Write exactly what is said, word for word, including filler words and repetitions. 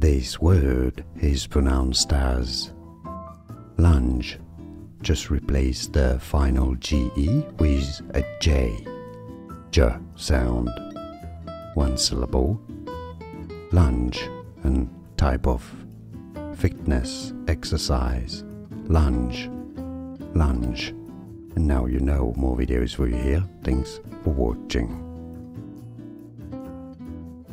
This word is pronounced as lunge. Just replace the final G E with a J. J sound. One syllable. Lunge, a type of fitness exercise. Lunge. Lunge. And now you know. More videos for you here. Thanks for watching.